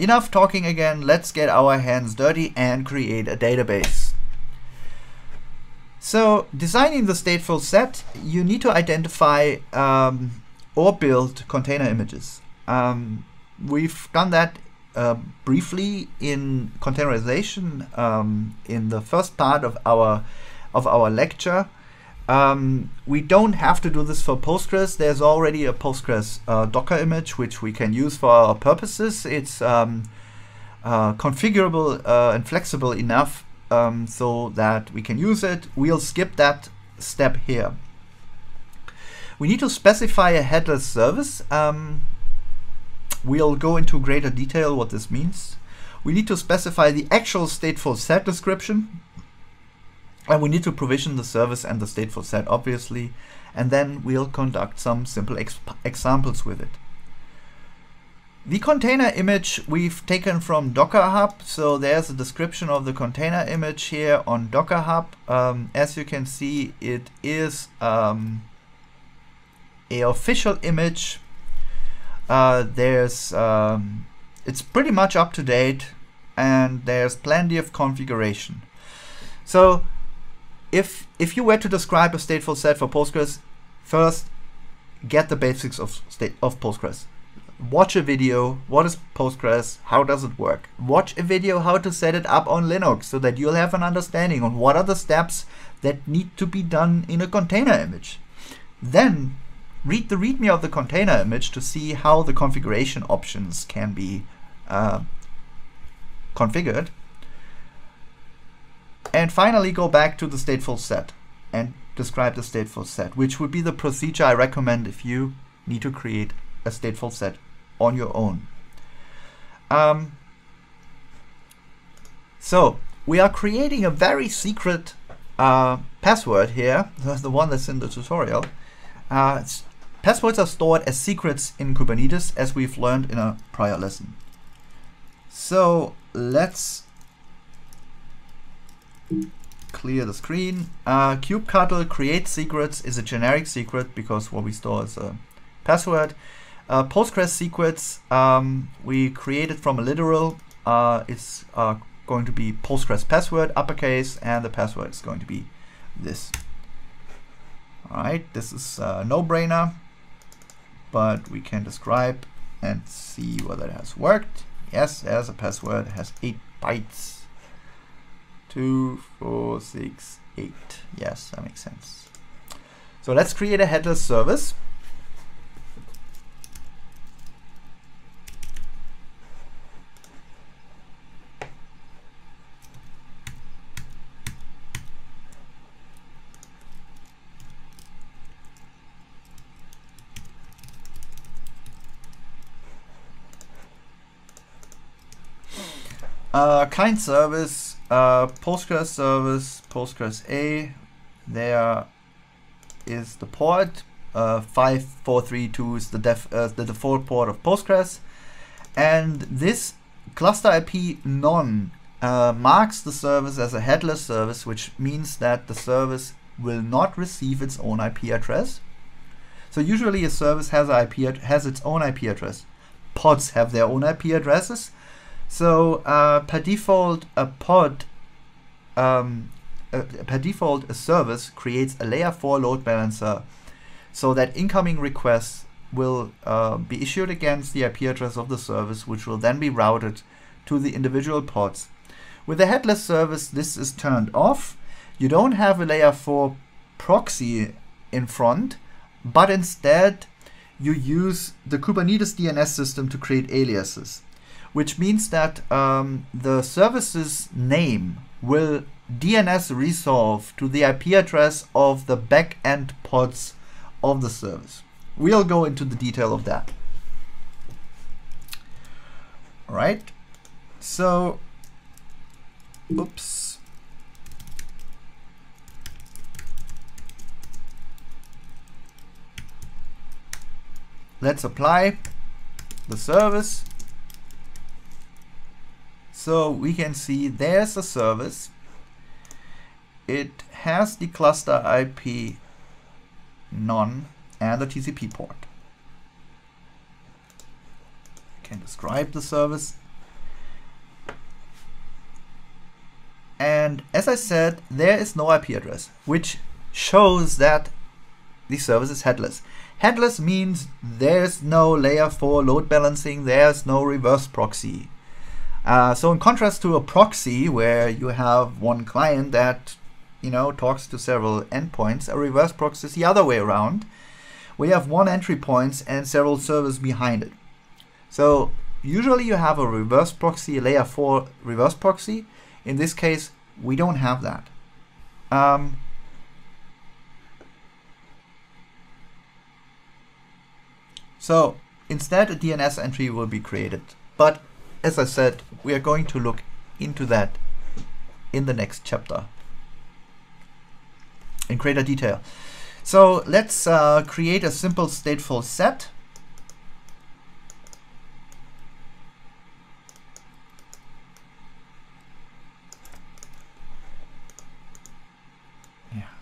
enough talking again, let's get our hands dirty and create a database. So designing the stateful set, you need to identify or build container images. We've done that briefly in containerization in the first part of our lecture. We don't have to do this for Postgres. There's already a Postgres Docker image which we can use for our purposes. It's configurable and flexible enough so that we can use it. We'll skip that step here. We need to specify a headless service. We'll go into greater detail what this means. We need to specify the actual stateful set description. And we need to provision the service and the stateful set, obviously, and then we'll conduct some simple examples with it. The container image we've taken from Docker Hub, so there's a description of the container image here on Docker Hub. As you can see, it is an official image. It's pretty much up to date, and there's plenty of configuration. So if you were to describe a stateful set for Postgres, first get the basics of Postgres. Watch a video. What is Postgres? How does it work? Watch a video how to set it up on Linux so that you'll have an understanding on what are the steps that need to be done in a container image. Then read the README of the container image to see how the configuration options can be configured. And finally, go back to the stateful set and describe the stateful set, which would be the procedure I recommend if you need to create a stateful set on your own. So we are creating a very secret password here, the one that's in the tutorial. Passwords are stored as secrets in Kubernetes, as we've learned in a prior lesson. So let's clear the screen. Kubectl create secrets is a generic secret because what we store is a password. Postgres secrets we created from a literal. It's going to be Postgres password uppercase, and the password is going to be this. All right, this is a no-brainer, but we can describe and see whether it has worked. Yes, there's a password. It has 8 bytes. 2, 4, 6, 8. Yes, that makes sense. So let's create a headless service. Kind service, Postgres service, Postgres A. There is the port. 5432 is the default port of Postgres, and this cluster IP none marks the service as a headless service, which means that the service will not receive its own IP address. So usually a service has its own IP address. Pods have their own IP addresses. So per default, a service creates a layer 4 load balancer so that incoming requests will be issued against the IP address of the service, which will then be routed to the individual pods. With a headless service, this is turned off. You don't have a layer 4 proxy in front, but instead you use the Kubernetes DNS system to create aliases, which means that the service's name will DNS resolve to the IP address of the backend pods of the service. We'll go into the detail of that. All right, so, oops. Let's apply the service. So we can see there's a service. It has the cluster IP none and the TCP port. We can describe the service And as I said, there is no IP address, which shows that the service is headless. Headless means there's no layer 4 load balancing, there's no reverse proxy. So in contrast to a proxy where you have one client that, you know, talks to several endpoints, a reverse proxy is the other way around. We have one entry point and several servers behind it. So usually you have a reverse proxy, a layer 4 reverse proxy. In this case, we don't have that. So instead, a DNS entry will be created. But as I said, we are going to look into that in the next chapter in greater detail. So let's create a simple stateful set.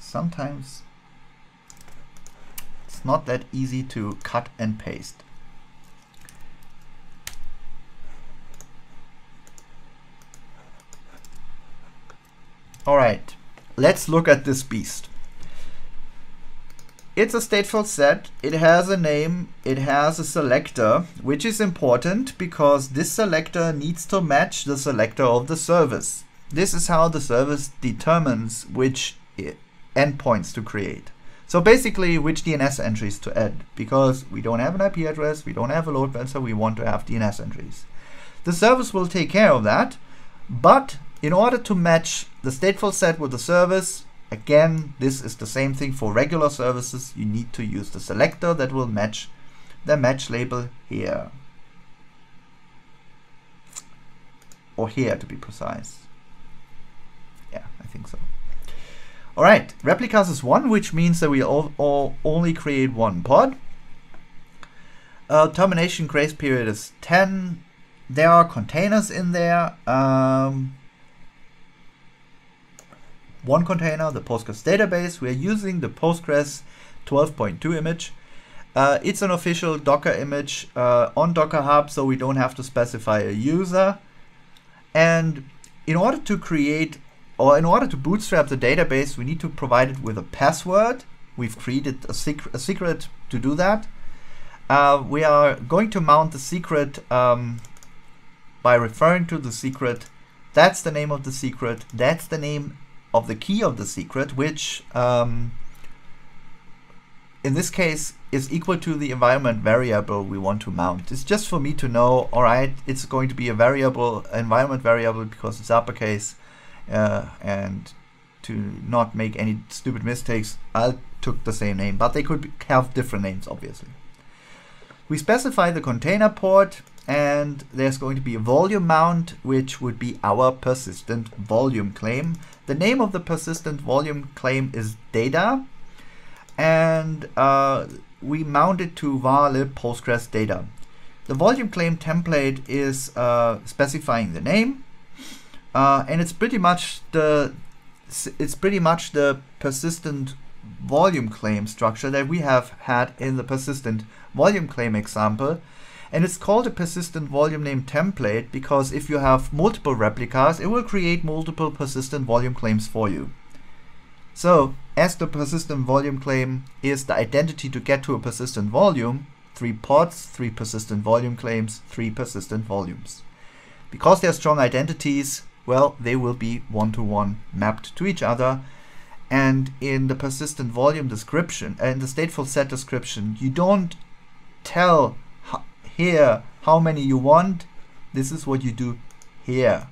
Sometimes it's not that easy to cut and paste. All right, let's look at this beast. It's a stateful set, it has a name, it has a selector, which is important because this selector needs to match the selector of the service. This is how the service determines which endpoints to create. So basically, which DNS entries to add, because we don't have an IP address, we don't have a load balancer, we want to have DNS entries. The service will take care of that, but in order to match the stateful set with the service, again, this is the same thing for regular services, you need to use the selector that will match the match label here. Or here, to be precise. Yeah, I think so. All right, replicas is one, which means that we only create one pod. Termination grace period is 10. There are containers in there. One container, the PostgreSQL database. We're using the PostgreSQL 12.2 image. It's an official Docker image on Docker Hub, so we don't have to specify a user. And in order to create, or in order to bootstrap the database, we need to provide it with a password. We've created a secret to do that. We are going to mount the secret by referring to the secret. That's the name of the secret. That's the name of the key of the secret, which in this case is equal to the environment variable we want to mount. It's just for me to know, all right, it's going to be a variable, environment variable, because it's uppercase. And to not make any stupid mistakes, I took the same name, but they could have different names, obviously. We specify the container port, and there's going to be a volume mount, which would be our persistent volume claim. The name of the persistent volume claim is data, and we mount it to var lib Postgres data. The volume claim template is specifying the name. And it's pretty much the persistent volume claim structure that we have had in the persistent volume claim example, and it's called a persistent volume name template because if you have multiple replicas, it will create multiple persistent volume claims for you. So as the persistent volume claim is the identity to get to a persistent volume, 3 pods, 3 persistent volume claims, 3 persistent volumes. Because they are strong identities, well, they will be one-to-one mapped to each other. And in the persistent volume description, in the stateful set description, you don't tell here how many you want. This is what you do here.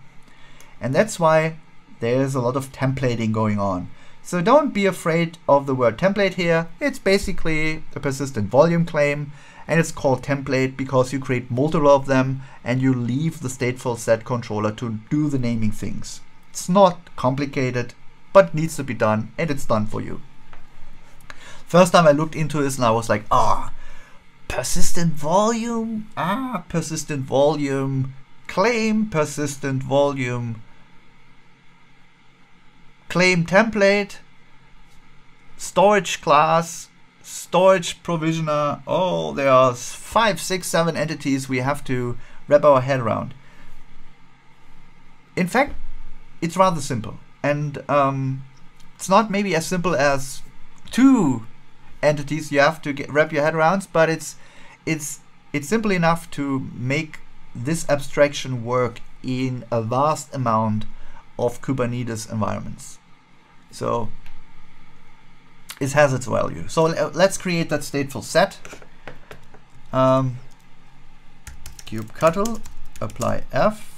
And that's why there's a lot of templating going on. So don't be afraid of the word template here. It's basically a persistent volume claim. And it's called template because you create multiple of them and you leave the stateful set controller to do the naming things. It's not complicated, but needs to be done, and it's done for you. First time I looked into this and I was like, persistent volume claim, persistent volume claim template, storage class, storage provisioner. Oh, there are 5, 6, 7 entities we have to wrap our head around. In fact, it's rather simple. And it's not maybe as simple as two entities you have to wrap your head around, but it's simple enough to make this abstraction work in a vast amount of Kubernetes environments. So it has its value. So let's create that stateful set. Kubectl apply f.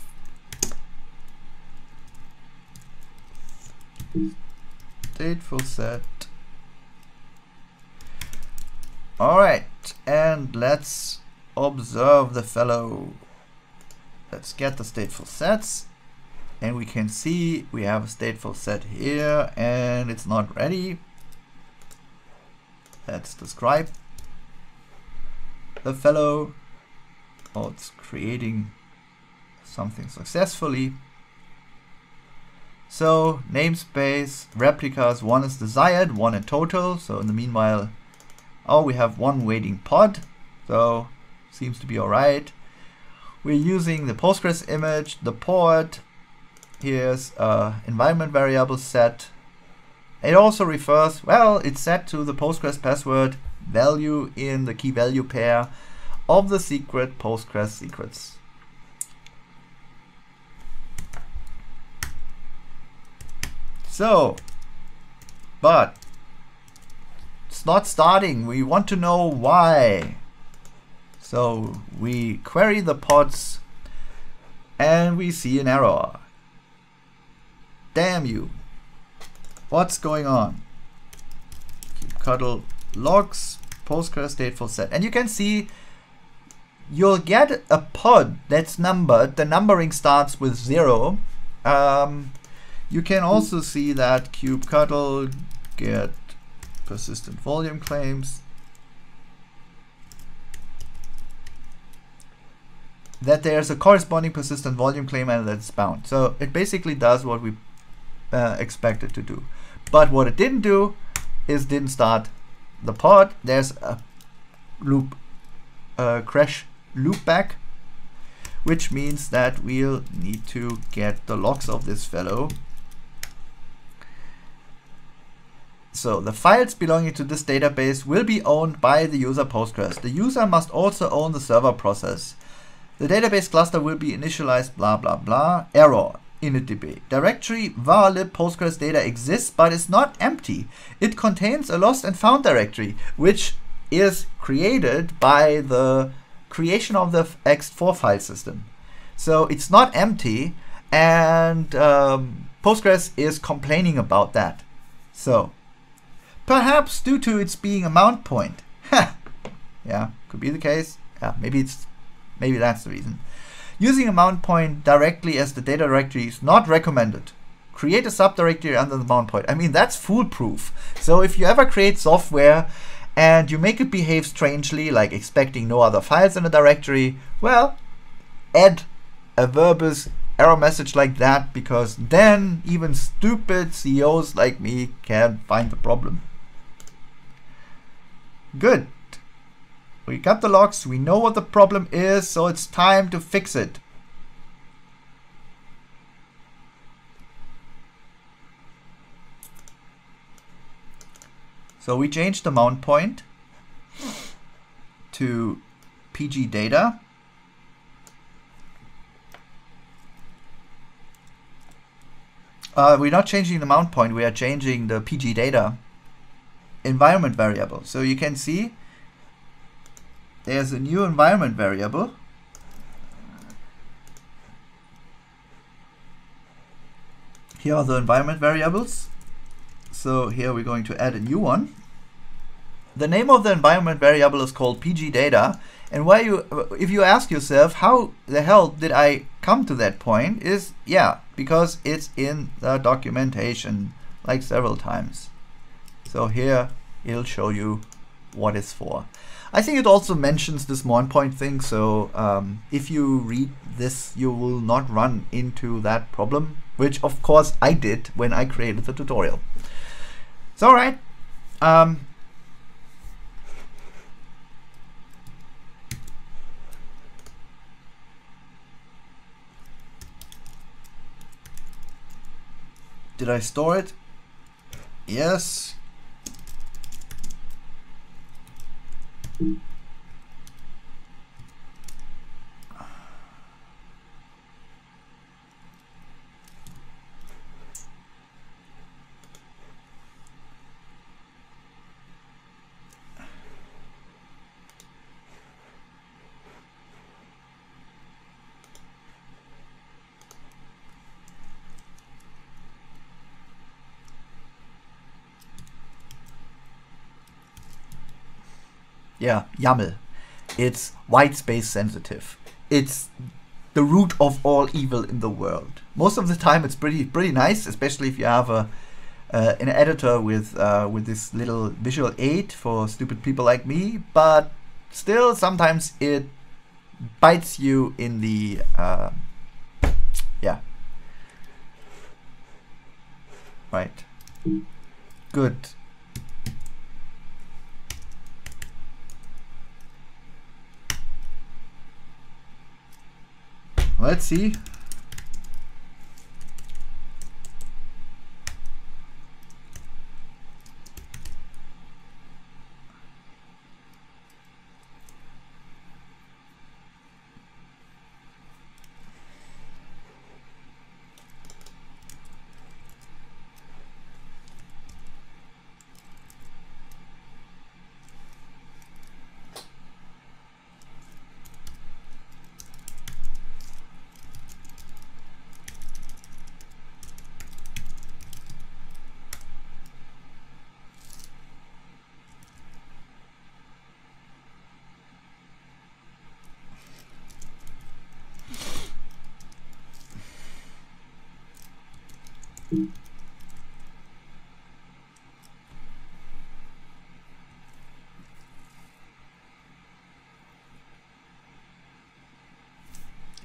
Stateful set. All right, and let's observe the fellow. Let's get the stateful sets, and we can see we have a stateful set here, and it's not ready. Let's describe the fellow. Oh, it's creating something successfully. So namespace replicas, one is desired, one in total. So in the meanwhile, oh, we have one waiting pod. So seems to be all right. We're using the Postgres image, the port. Here's a environment variable set. It also refers, well, it's set to the Postgres password value in the key value pair of the secret Postgres secrets. So, but it's not starting. We want to know why. So we query the pods and we see an error. Damn you. What's going on? Kubectl logs Postgres stateful set. And you can see you'll get a pod that's numbered. The numbering starts with 0. You can also see that kubectl get persistent volume claims, that there's a corresponding persistent volume claim and that's bound. So it basically does what we expect it to do. But what it didn't do is didn't start the pod. There's a loop, crash loopback, which means that we'll need to get the logs of this fellow. So the files belonging to this database will be owned by the user Postgres. The user must also own the server process. The database cluster will be initialized, blah, blah, blah. Error, initdb. Directory var-lib Postgres data exists, but is not empty. It contains a lost and found directory, which is created by the creation of the ext4 file system. So it's not empty, and Postgres is complaining about that. So perhaps due to its being a mount point. Yeah, could be the case. Yeah, maybe that's the reason. Using a mount point directly as the data directory is not recommended. Create a subdirectory under the mount point. I mean, that's foolproof. So if you ever create software and you make it behave strangely, like expecting no other files in a directory, well, add a verbose error message like that, because then even stupid CEOs like me can find the problem. Good. We got the logs, we know what the problem is, so it's time to fix it. So we changed the mount point to PG_DATA. We're not changing the mount point, we are changing the PG_DATA environment variable. So you can see there's a new environment variable. Here are the environment variables. So here we're going to add a new one. The name of the environment variable is called PG_DATA. And why if you ask yourself, how the hell did I come to that point, is, yeah, because it's in the documentation like several times. So here it'll show you what it's for. I think it also mentions this mount point thing, so if you read this, you will not run into that problem, which of course I did when I created the tutorial. So all right, Did I store it? Yes. Yeah, YAML. It's white space sensitive. It's the root of all evil in the world. Most of the time, it's pretty nice, especially if you have a an editor with this little visual aid for stupid people like me. But still, sometimes it bites you in the yeah. Right. Good. Let's see.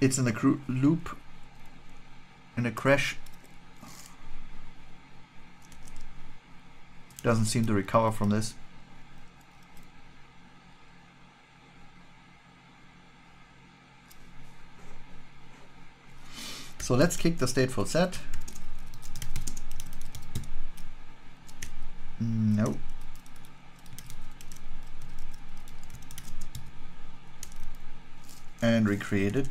It's in the loop, in a crash. Doesn't seem to recover from this. So let's kick the stateful set. No. And recreate it.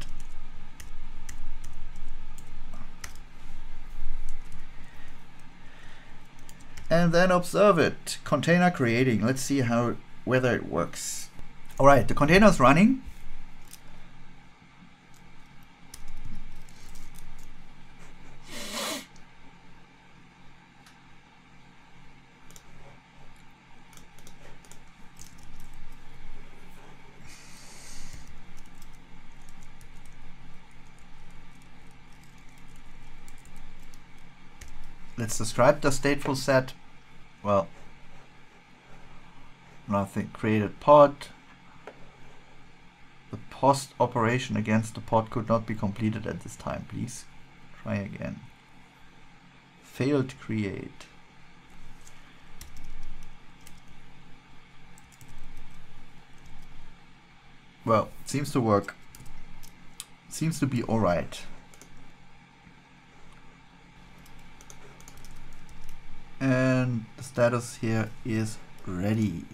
And then observe it. Container creating. Let's see whether it works. All right, the container is running. Let's describe the stateful set. Well, nothing. Created pod. The post operation against the pod could not be completed at this time. Please try again. Failed create. Well, it seems to work. It seems to be all right. And the status here is ready.